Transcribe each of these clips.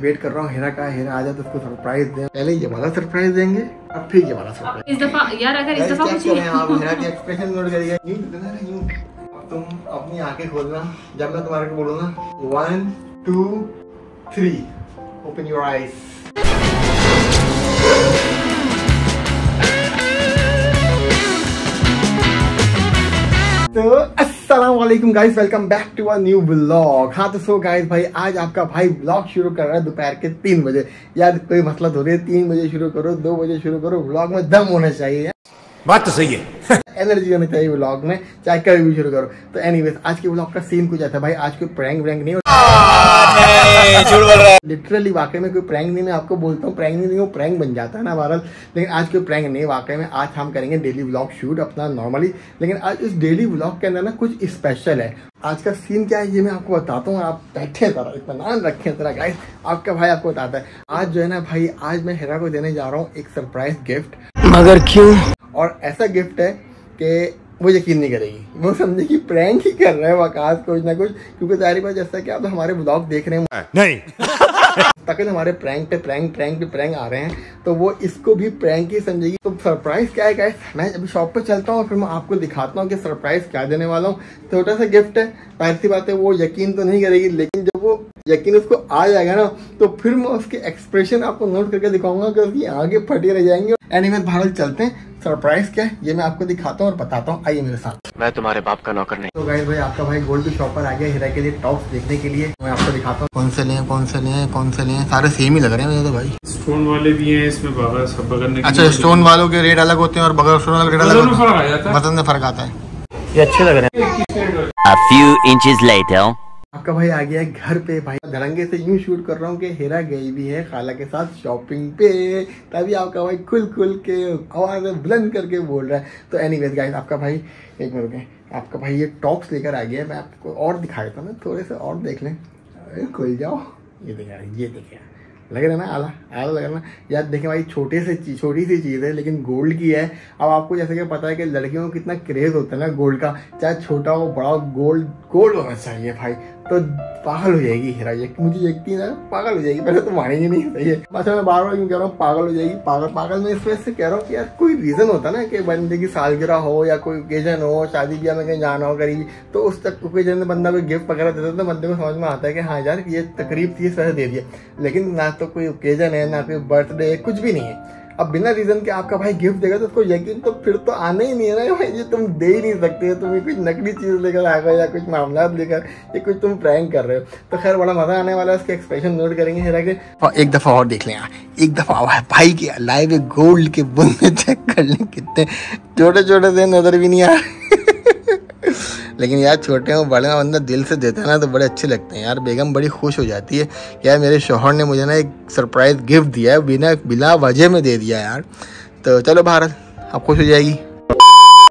Wait कर रहा हूँ हेरा का, हेरा आ जाए तो उसको सरप्राइज दें। पहले ये वाला सरप्राइज देंगे, अब फिर ये वाला सरप्राइज। इस दफा यार अगर इस दफा कुछ आप हेरा के एक्सप्रेशन नोट करिएगा। यूं इतना नहीं, तुम अपनी आंखें खोलना जब मैं तुम्हारे को बोलूं ना 1 2 3 ओपन योर आईज। तो अस्सलाम वालेकुम guys, welcome back to a new vlog. हाँ तो सो गाइस भाई, आज आपका भाई व्लॉग शुरू कर रहा है दोपहर के 3 बजे। यार कोई मसला थोड़ी है, 3 बजे शुरू करो, 2 बजे शुरू करो, व्लॉग में दम होना चाहिए। बात तो सही है, एनर्जी होनी चाहिए व्लॉग में, चाहे कभी भी शुरू करो। तो एनीवेज आज के व्लॉग का सीन कुछ ऐसा भाई, आज कोई प्रैंक व्रैंक नहीं हो, लिटरली वाकई में कोई प्रैंक नहीं। मैं आपको बोलता हूँ प्रैंक नहीं, वो प्रैंक बन जाता है ना वायरल, लेकिन आज कोई प्रैंक नहीं। वाकई में आज हम करेंगे डेली व्लॉग शूट अपना नॉर्मली, लेकिन आज इस डेली व्लॉग के अंदर ना कुछ स्पेशल है। आज का सीन क्या है ये मैं आपको बताता हूँ। आप बैठे जरा, इत्मीनान रखें जरा गाइस, आपका भाई आपको बताता है। आज जो है ना भाई, आज मैं हेरा को देने जा रहा हूँ एक सरप्राइज गिफ्ट, मगर क्यों? और ऐसा गिफ्ट है कि वो यकीन नहीं करेगी, वो समझे कि प्रैंक ही कर रहे हैं वकास कुछ ना कुछ, क्योंकि जाहिर बात जैसा कि आप हमारे व्लॉग देख रहे हैं नहीं तकल हमारे प्रैंक पे प्रैंक आ रहे हैं, तो वो इसको भी प्रैंक ही समझेगी। तो सरप्राइज क्या है गाइस, मैं अभी शॉप पे चलता हूँ और फिर मैं आपको दिखाता हूँ कि सरप्राइज क्या देने वाला हूँ। छोटा सा गिफ्ट है, जाहिर सी बात है वो यकीन तो नहीं करेगी, लेकिन जब वो यकीन उसको आ जाएगा ना तो फिर मैं उसके एक्सप्रेशन आपको नोट करके दिखाऊंगा कि उसकी आगे फटे रह जाएंगे। एनीवेज भारत चलते हैं, सरप्राइज क्या है ये मैं आपको दिखाता हूँ और बताता हूँ, आइए मेरे साथ। मैं तुम्हारे बाप का नौकर नहीं। तो गाइस भाई आपका भाई गोल्ड शॉप पर आ गया हेरा के लिए टॉप्स देखने के लिए। मैं आपको दिखाता हूँ कौन से लें, सारे सेम ही लग रहे हैं तो भाई। स्टोन वाले भी हैं इसमें, बगैर सब बगैर। अच्छा, स्टोन वालों के रेट अलग होते हैं और बगैर स्टोन वाले रेट अलग होते हैं, वजन में फर्क आता है। ये अच्छे लग रहे हैं। A few inches later आपका भाई आ गया है घर पे। भाई धड़ंगे से यूं शूट कर रहा हूँ कि हेरा गई भी है खाला के साथ शॉपिंग पे, तभी आपका भाई खुल के आवाज बुलंद करके बोल रहा है। तो एनीवेज गाइस आपका भाई एक मिनट रुकें, आपका भाई ये टॉप्स लेकर आ गया है। मैं आपको और दिखा देता हूँ ना, थोड़े से और देख लें, खुल जाओ। ये देखा, ये देखिए लग रहा है ना, आला लग रहा है ना। यार देखें भाई, छोटी सी चीज़ है लेकिन गोल्ड की है। अब आपको जैसे कि पता है कि लड़कियों को कितना क्रेज़ होता है ना गोल्ड का, चाहे छोटा हो बड़ा हो, गोल्ड होना चाहिए भाई। तो पागल हो जाएगी हेरा, ये मुझे यकीन है पागल हो जाएगी। पहले तो मानेंगे नहीं, सही है मतलब मैं बार बार क्यों कह रहा हूँ पागल हो जाएगी। पागल मैं इस वजह से कह रहा हूँ कि यार कोई रीज़न होता ना कि बंदे की सालगिरह हो या कोई ओकेजन हो, शादी ब्याह में कहीं जाना हो करीब, तो उस तक ओकेजन में बंदा कोई गिफ्ट वगैरह देता है तो बंदे को समझ में आता है कि हाँ यार ये तकरीब थी इस वजह से दे दिया। लेकिन ना तो कोई ओकेजन है, ना कोई बर्थडे है, कुछ भी नहीं है। अब बिना रीज़न के आपका भाई गिफ्ट देगा तो उसको यकीन तो फिर तो आना ही नहीं है ना भाई, ये तुम दे ही नहीं सकते हो। तुम्हें कुछ नकली चीज़ लेकर आ गए या कुछ मामला लेकर, ये कुछ तुम प्रैंक कर रहे हो। तो खैर बड़ा मज़ा आने वाला है, उसके एक्सप्रेशन नोट करेंगे हेरा के। और एक दफ़ा और देख लें, एक दफ़ा आवा है भाई के लाइव गोल्ड के बुंदे चेक कर लें, कितने छोटे छोटे से नज़र भी नहीं आ रहे लेकिन यार छोटे हो बड़े बंदा दिल से देता है ना तो बड़े अच्छे लगते हैं। यार बेगम बड़ी खुश हो जाती है, यार मेरे शौहर ने मुझे ना एक सरप्राइज़ गिफ्ट दिया है, बिना वजह में दे दिया यार। तो चलो भारत अब खुश हो जाएगी।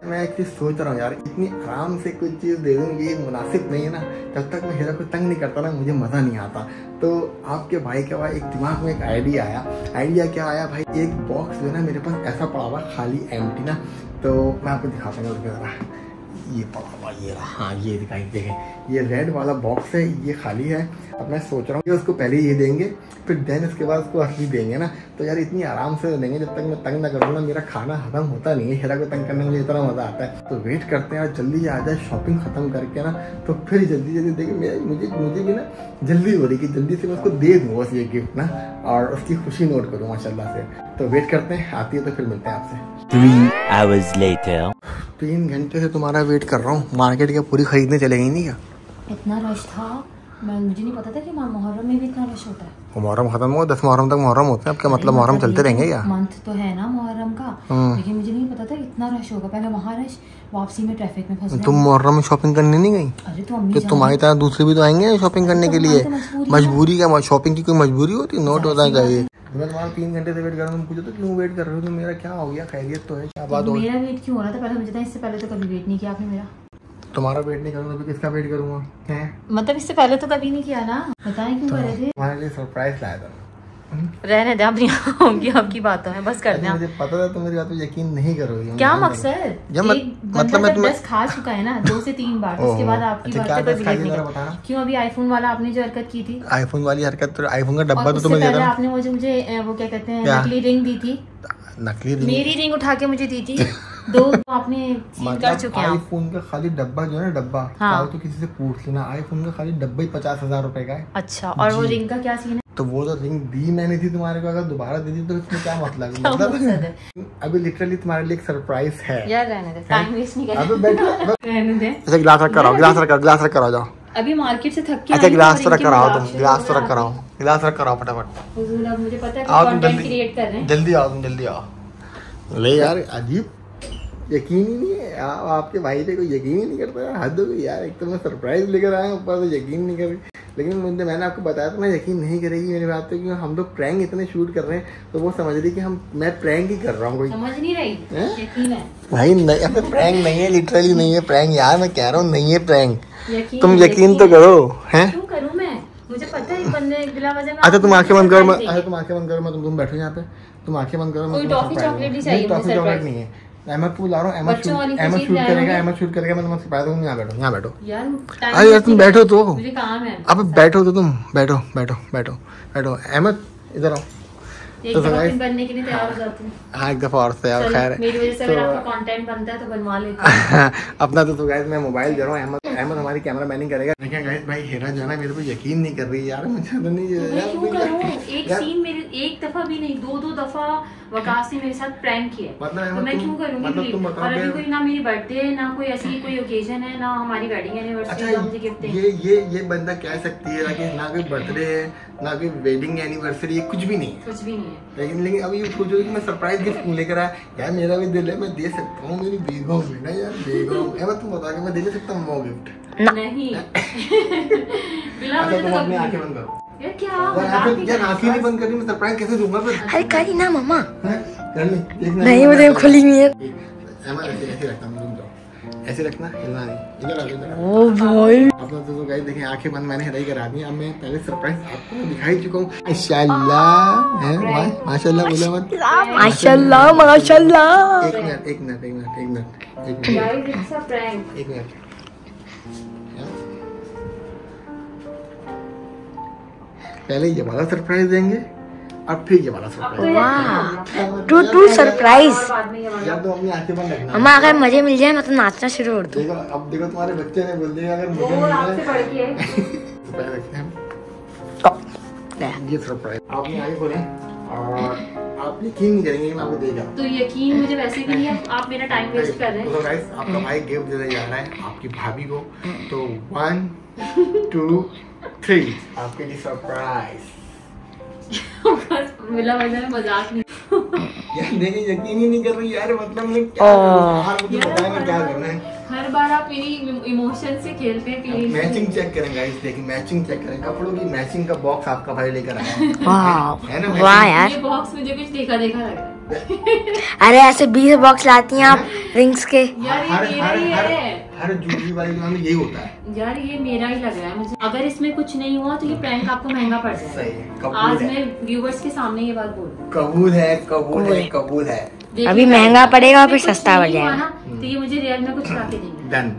मैं एक चीज़ सोच रहा हूँ यार, इतनी आराम से कोई चीज़ दे दूँ ये मुनासिब नहीं है ना। जब तक मैं हेरा को तंग नहीं करता ना मुझे मज़ा नहीं आता। तो आपके भाई का भाई एक दिमाग में एक आइडिया क्या आया भाई, एक बॉक्स जो है ना मेरे पास ऐसा पड़ा हुआ खाली एम्प्टी ना, तो मैं आपको दिखाता हूँ ज़रा। ये पड़ा हुआ ये रहा, हाँ ये दिखाई देखें, ये रेड वाला बॉक्स है, ये खाली है। अब मैं सोच रहा हूँ कि उसको पहले ये देंगे फिर देन उसके बाद उसको असली देंगे ना। तो यार इतनी आराम से देंगे जब तक मैं तंग ना करूँ ना, मेरा खाना हजम होता नहीं है। हेरा को तंग करने में इतना मज़ा आता है। तो वेट करते हैं और जल्दी आ जाए शॉपिंग ख़त्म करके ना, तो फिर जल्दी देखिए मुझे भी ना जल्दी हो रही कि जल्दी से मैं उसको दे दूँ बस ये गिफ्ट ना, और उसकी खुशी नोट करूँ माशाल्लाह से। तो वेट करते हैं, आती है तो फिर मिलते हैं आपसे। 3 hours later 3 घंटे से तुम्हारा वेट कर रहा हूँ। मार्केट क्या पूरी खरीदने चले गई नहीं क्या? इतना रश था, मुझे नहीं पता था कि मुहर्रम में भी इतना रश होता है। मुहर्रम खत्म हो, 10 मुहर्रम तक मुहर्रम होते हैं। अब क्या मतलब मुहर्रम चलते रहेंगे क्या? मंथ तो है ना मुहर्रम का, लेकिन मुझे नहीं पता था इतना रश होगा। पहले वहाँ रश, वापसी में ट्रैफिक में फंस गए। तुम मुहर्रम में शॉपिंग करने नहीं गई? अरे तो अम्मी, तुम्हारी तरह दूसरे भी तो आएंगे शॉपिंग करने के लिए। मजबूरी क्या, शॉपिंग की कोई मजबूरी होती है? नोट होता चाहिए। मैं तुम्हारा 3 घंटे से वेट कर रहा हूँ, पूछो तो क्यों वेट कर रहे हो, तो मेरा क्या हो गया? खैरियत तो है, क्या बात हो? मेरा वेट क्यों हो रहा था पहले मुझे था, इससे पहले तो कभी वेट नहीं किया आपने मेरा। तुम्हारा वेट नहीं करूँगा तो किसका वेट करूँगा? मतलब इससे पहले तो कभी नहीं किया ना, बताएं क्यों कर रहे थे? तुम्हारे लिए सरप्राइज लाया था। रहने दें, अपनी आपकी बातों में बस कर दें। मुझे पता था तुम मेरी बात पे यकीन नहीं करोगी। क्या मकसद? मतलब 10 खा चुका है ना 2 से 3 बार, उसके बाद आपकी बातें पर बिलीव नहीं करता। क्यों? अभी आईफोन वाला आपने जो हरकत की थी, आईफोन वाली हरकत, तो आईफोन का डब्बा तो तुम्हें दे रहा। आपने मुझे वो क्या कहते हैं नकली रिंग दी थी, नकली रिंग, मेरी रिंग उठा के मुझे दी थी। दो आपने कर चुके हैं। आईफोन का खाली डब्बा जो है ना, डब्बा हाँ। तो किसी से पूछ लेना, आईफोन का खाली डब्बा ही 50,000 रुपए का है। अच्छा, और वो रिंग का क्या सीन है? तो वो जो रिंग दी मैंने थी तुम्हारे को, अगर दोबारा दे दी तो इसमें क्या मतलब है? अभी लिटरली तुम्हारे लिए एक सरप्राइज है यार। रहने दे, टाइम वेस्ट नहीं करना। अबे बैठो, रहने दे। अच्छा गिलास रख कराओ, गिलास रख, गिलास रख कराओ, जाओ अभी मार्केट से थक के। अच्छा गिलास रख कराओ, तुम गिलास रख कराओ, गिलास रख कराओ फटाफट। हुजूर अब मुझे पता है कंटेंट क्रिएट कर रहे हैं, जल्दी आओ तुम, जल्दी आओ। ले यार, अजीब यकीन ही नहीं है आपके भाई पे, कोई यकीन ही नहीं करता यार। हद हो गई यार, एक तो मैं सरप्राइज लेकर आया ऊपर से यकीन नहीं कर। लेकिन मैंने आपको बताया तो मैं यकीन नहीं करेगी मेरी बात पे, क्योंकि हम लोग प्रैंक इतने शूट कर रहे हैं तो वो समझ रही कि मैं प्रैंक ही कर रहा हूँ। कोई समझ नहीं रही है? यकीन है भाई, नहीं प्रैंक नहीं है, लिटरली नहीं है प्रैंक यार, मैं कह रहा हूँ नहीं है प्रैंक, तुम यकीन तो करो। है मुझे पता है बंदे गिला वजह में। अच्छा तुम आंखें बंद करो, तुम आंखें बंद करो, तुम बैठो यहाँ पे, तुम आंखें बंद करो। कोई टॉफी चॉकलेट ही चाहिए, टॉफी चॉकलेट नहीं है। अहमद को ला रहा हूं, अहमद शूट करेगा, अहमद शूट करेगा। मैं तुम्हें सिखा दूंगा। यहां बैठो, यहां बैठो यार। अरे यार तुम बैठो तो, मुझे काम है। अब बैठो तो, तुम बैठो बैठो बैठो बैठो। अहमद इधर आओ, एक दफा बनने के लिए तैयार हो जाते हैं। हां एक दफा और तैयार। खैर मेरी वजह से अगर आपका कंटेंट बनता है तो बनवा लेते हैं अपना। तो गाइस मैं मोबाइल दे रहा हूं, अहमद हमारी कैमरा मैनिंग करेगा। देखिए गाइस भाई हेरा जो है ना मेरे पे यकीन नहीं कर रही यार, मुझे तो नहीं यार क्यों करूं। एक सीन मेरे एक दफा भी नहीं, 2-2 दफा वकास ने मेरे साथ प्रैंक किया, मतलब मैं क्यों करूंगी? मतलब और अभी कोई ना मेरी बर्थडे है ना कोई ऐसी कोई ओकेजन है ना हमारी वेडिंग एनिवर्सरी का मुझे गिफ्ट है। ये बंदा कह सकती है कि ना कोई बर्थडे है ना कोई वेडिंग एनिवर्सरी, कुछ भी नहीं है, कुछ भी नहीं है। लेकिन अब ये सोच रही कि मैं सरप्राइज गिफ्ट लेकर आया यार, मेरा भी दिल है मैं दे सकता हूँ, मेरी बेगम है ना यार, बेगम है। तुम बता के मैं दे सकता हूँ वो गिफ्ट नहीं। तुम अपनी आंखें बंद करो यार, क्या आंखें भी बंद करनी, मैं सरप्राइज कैसे दूंगा? अरे करी ना मामा, नहीं मुझे खुली नहीं है। ऐसे रखना, हिलना नहीं। ओ भाई अपना तो गाइस देखें आंखें बंद मैंने हिलाई करा दी। अब मैं पहले सरप्राइज आपको दिखा ही चुका हूँ। इंशाल्लाह है माशाल्लाह, बोला मत माशाल्लाह माशाल्लाह। एक मिनट पहले ये वाला सरप्राइज देंगे और फिर ये वाला सरप्राइज। वाह टू सरप्राइज। जब तो अपनी आंखें बंद रखना, हमें अगर मजे मिल जाए ना तो नाचना शुरू कर दो। अब देखो तुम्हारे बच्चे ने बोल दिया अगर मजे मिल जाए तो ये सरप्राइज। आपने आगे बोले और आप यकीन नहीं करेंगे मैं आपको देगा, तो यकीन मुझे वैसे भी नहीं है। आप मेरा टाइम वेस्ट कर रहे हैं। तो गाइस आपका भाई गिफ्ट देने जा रहा है आपकी भाभी को, तो 1 2 3 आपके लिए सरप्राइज। मिला वजह में मजाक नहीं यार, देखिए यकीन ही नहीं कर रही यार, मतलब मैं क्या बताया क्या करना है। हर बार आप मेरी इमोशन से खेलते हैं। मैचिंग चेक करें गाइस, देखिए मैचिंग चेक करें, कपड़ों की मैचिंग का बॉक्स आपका भाई लेकर आया है। वाह है ना, वाह यार ये बॉक्स मुझे कुछ देखा देखा लग रहा है। अरे ऐसे 20 बॉक्स लाती हैं आप रिंग्स के यार। हर जूलरी वाली दुकान में यही होता है यार। ये मेरा ही लग रहा है मुझे, अगर इसमें कुछ नहीं हुआ तो ये प्रैंक आपको महंगा पड़ जाएगा। आज मैं व्यूअर्स के सामने ये बात बोल, कबूल है कबूल है कबूल है। अभी महंगा पड़ेगा फिर सस्ता पड़ जाएगा, तो ये मुझे रियल में कुछ ला के देंगे। डन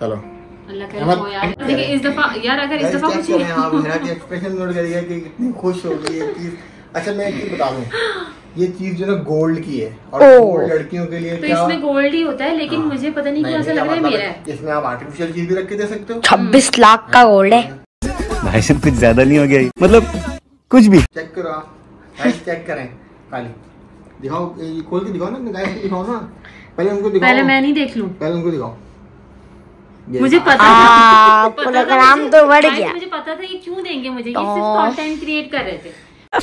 चलो यार। देखिए इस दफा यार, अगर इस दफा कुछ आप मेरा एक्सप्रेशन नोट करिएगा कि कितनी खुश हो गई है चीज। अच्छा मैं एक बता दूं, ये चीज जो ना गोल्ड की है और गोल्ड लड़कियों के लिए, तो इसमें गोल्ड ही होता है। लेकिन मुझे पता नहीं क्यों ऐसा लग रहा है मेरा है। इसमें आप आर्टिफिशियल चीज भी रख के दे सकते हो। 26 लाख का गोल्ड है भाई साहब, कुछ ज्यादा नहीं हो गया? मतलब कुछ भी चेक करो आप, गाइस चेक करें, खाली दिखाओ, खोल के दिखाओ ना, गाइस को दिखाओ ना, पहले उनको दिखाओ, पहले मैं नहीं देख लूं, पहले उनको दिखाओ। मुझे पता था, प्रोग्राम तो बढ़ गया, मुझे पता था ये क्यों देंगे मुझे, ये सिर्फ कंटेंट क्रिएट कर रहे थे।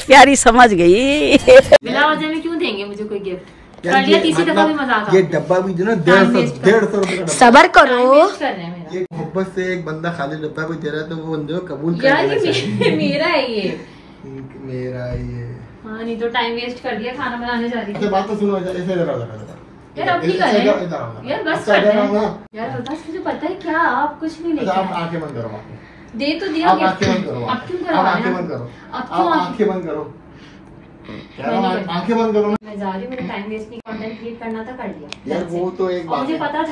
प्यारी समझ गई, बिना वजह में क्यों देंगे मुझे कोई गिफ्ट। तीसरी दफा भी मजाक, ये डब्बा भी जो ना 150 रुपए, सबर करो। ये मोहब्बत से एक बंदा खाली डब्बा भी दे रहा है, तो वो बंदे को कबूल कर यार ये मेरा है, ये मेरा ये। हाँ नहीं तो टाइम वेस्ट कर दिया, खाना बनाने जा रही थी। बात तो सुनो यार, अब ठीक है यार, बस यार बस, मुझे पता है क्या आप कुछ नहीं लेकर। दे तो दिया, अब आंखें बंद करो, आंखें बंद करो। मैं जा रही हूँ, टाइम वेस्ट नहीं, कंटेंट क्रिएट करना था, कर लिया यार। वो तो एक बात, मुझे पता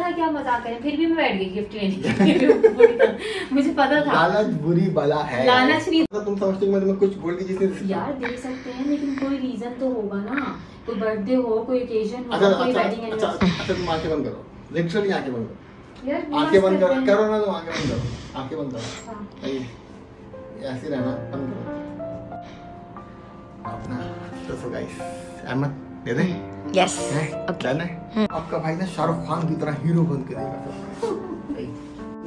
था कि आप मजाक करें, फिर भी मैं बैठ गई गिफ्ट लेने। मुझे पता था लालच बुरी बला है, लालच नहीं। तुम समझते हो मैं कुछ बोल के यार दे सकते हैं, लेकिन कोई रीजन तो होगा ना, कोई बर्थडे हो, कोई ओकेजन हो, कोई वेडिंग एनिवर्सरी। तुम आंखें बंद करो, लिटरली आंखें बंद करो, आंखें बंद करो, करो ना, तुम आंखें बंद करो, आंखें बंद करो, ऐसे रहना, बंद करो अपना। तो गाइस अहमद दे दे, यस ओके ना, आपका भाई ना शाहरुख खान की तरह हीरो बन के देगा।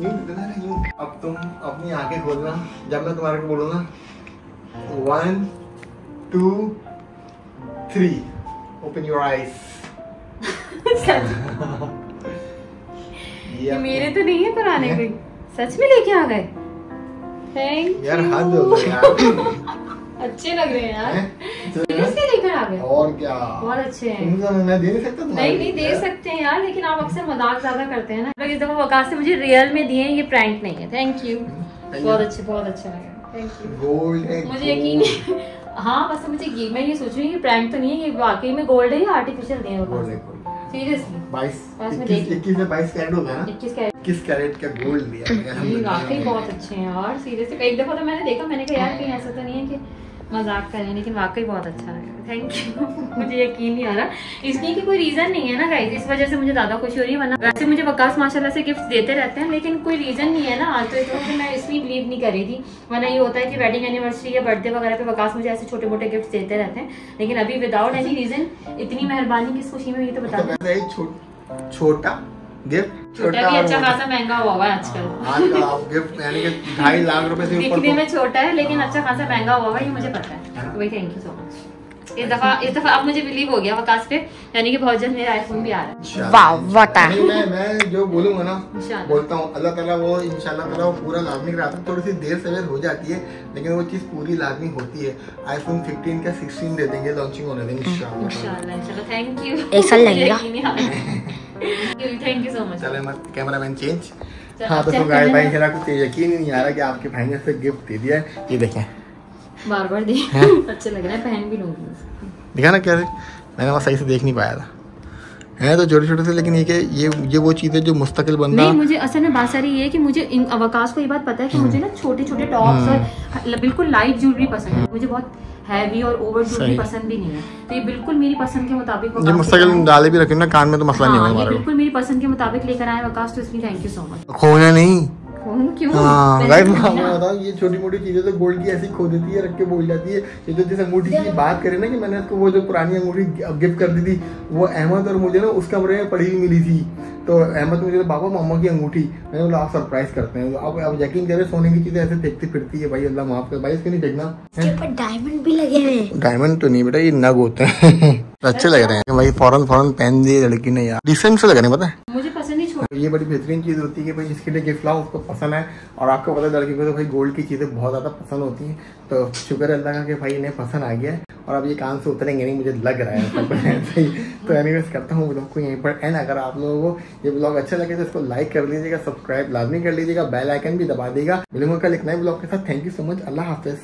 ये इतना नहीं, अब तुम अपनी आंखें खोलना जब मैं तुम्हारे को बोलूं ना, 1 2 3 ओपन योर आईज। ये मेरे तो नहीं है पुराने कोई, सच में लेके आ गए, थैंक यार, हद हो गई यार। अच्छे लग रहे हैं यार, लेकर आ गए और क्या, बहुत अच्छे हैं। मैं दे सकता हूं? नहीं नहीं दे सकते हैं यार, लेकिन आप अक्सर मजाक ज्यादा करते हैं ना। इस दफा वकास से मुझे रियल में दिए हैं, ये प्रैंक नहीं है। थैंक यू, बहुत अच्छे, बहुत अच्छा लगा, थैंक यू। गोल्ड मुझे यकीन है, हाँ बस मुझे, मैं ये सोच रही हूँ ये प्रैंक तो नहीं है, ये वाकई में गोल्ड है या आर्टिफिशियल दिए हैं? सीरियसली 21 से 22 कैरेट हो गया ना, 21 कैरेट का गोल्ड दिया। वाकई बहुत अच्छे हैं यार, सीरियसली। एक दफा तो मैंने देखा, मैंने कहा यार कहीं ऐसा तो नहीं है कि मजाक करें, लेकिन वाकई बहुत अच्छा लगा, थैंक यू। मुझे यकीन नहीं आ रहा, इसलिए कि कोई रीजन नहीं है ना गाइस, इस वजह से मुझे ज्यादा खुशी हो रही है। वरना वैसे मुझे वकास माशाल्लाह से गिफ्ट देते रहते हैं, लेकिन कोई रीजन नहीं है ना आज, तो इसलिए मैं इसलिए बिलीव नहीं कर रही थी। वरना ये होता है कि वेडिंग एनिवर्सरी या बर्थडे वगैरह पे वकास मुझे ऐसे छोटे मोटे गिफ्ट देते रहते हैं, लेकिन अभी विदाउट एनी रीजन इतनी मेहरबानी, किस खुशी में, ये तो बता। छोटा गिफ्ट, छोटा भी अच्छा खासा महंगा हुआ है आजकल, आप गिफ्ट यानी कि 2.5 लाख रुपए से ऊपर दिखने में छोटा है, लेकिन अच्छा खासा महंगा हुआ है, ये मुझे पता है। तो भाई थैंक यू सो मच, इस दफा अब मुझे बिलीव हो गया वकास पे, यानी कि बहुत जल्द मेरा आईफोन भी आ रहा है। वाह व्हाट अ, मैं जो बोलूंगा ना, बोलता हूँ अल्लाह ताला वो इंशाल्लाह ताला पूरा लाजमी कराता है। थोड़ी सी देर सवेर हो जाती है, लेकिन वो चीज पूरी लाजमी होती है। आईफोन 15 का 16 दे देंगे, लॉन्चिंग होने देंगे इंशाल्लाह। थैंक यू, ऐसा लगेगा। Thank you so much. चले मत कैमरामैन चेंज। हाँ तो गाइस भाई मेरा कुछ यकीन नहीं आ रहा कि आपके भाई ने से गिफ्ट दे दिया है। ये देखें, बार बार दी, अच्छा लग रहा है, पहन भी लूंगी। देखा ना कैसे, मैंने वहाँ सही से देख नहीं पाया था, है तो छोटे छोटे से, लेकिन ये वो चीज़ है जो मुस्तकिल बंदा नहीं। मुझे असल में बात सारी ये है कि मुझे वकास को ये बात पता है कि मुझे ना छोटे छोटे टॉप्स और बिल्कुल लाइट ज्वेलरी पसंद है, मुझे बहुत हैवी और ओवर ज्वेलरी पसंद भी नहीं है। तो ये बिल्कुल मेरी पसंद के मुताबिक, ये मुस्तकिल डाले भी रखे ना कान में तो मसला नहीं होगा, बिल्कुल मेरी पसंद के मुताबिक लेकर आए वकास, तो इसलिए थैंक यू सो मच। खोना नहीं, क्यों बताओ, ये छोटी मोटी चीजें तो गोल्ड की ऐसी खो देती है, रख के बोल जाती है। ये तो जिस अंगूठी की बात करें ना, कि मैंने उसको वो जो पुरानी अंगूठी गिफ्ट कर दी थी, वो अहमद और मुझे ना उस कमरे में पड़ी हुई मिली थी। तो अहमद मुझे पापा मामा की अंगूठी, मैंने बोला आप सरप्राइज करते हैं। अब यकीन करें, सोने की चीजें ऐसे फेंकती फिरती है भाई, अल्लाह माफ कर भाई, इसके नहीं फेंकना। डायमंड भी लगे हैं, डायमंड तो नहीं बेटा, ये नग होते हैं। अच्छे लग रहे हैं भाई, फौरन पहन दिए लड़की ने यार, डिसेंट से लग रहे हैं। पता है मुझे पसंद नहीं, ये बड़ी बेहतरीन चीज होती है कि भाई जिसके लिए गिफ्ट लाओ उसको पसंद है। और आपको पता है लड़की को तो भाई गोल्ड की चीजें बहुत ज्यादा पसंद होती हैं, तो शुक्र है अल्लाह का कि भाई इन्हें पसंद आ गया है। और अब ये कान से उतरेंगे नहीं, मुझे लग रहा है सब ऐसे ही। तो एनीवेज करता हूँ ब्लॉग को यहीं पर एंड। अगर आप लोगों को ये ब्लॉग अच्छा लगे तो इसको लाइक कर लीजिएगा, सब्सक्राइब लाजमी कर लीजिएगा, बेल आइकन भी दबा दीजिएगा। मिलूंगा कल एक नए ब्लॉग के साथ। थैंक यू सो मच, अल्लाह हाफिज।